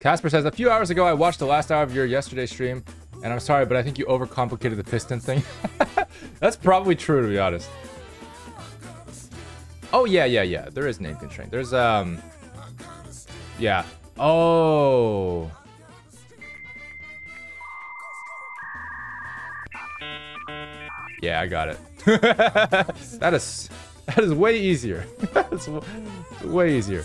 Casper says, a few hours ago, I watched the last hour of your yesterday stream, and I'm sorry, but I think you overcomplicated the Pistons thing. That's probably true, to be honest. Oh, yeah. There is name constraint. There's, yeah. Oh. Yeah, I got it. That is way easier. That's way easier.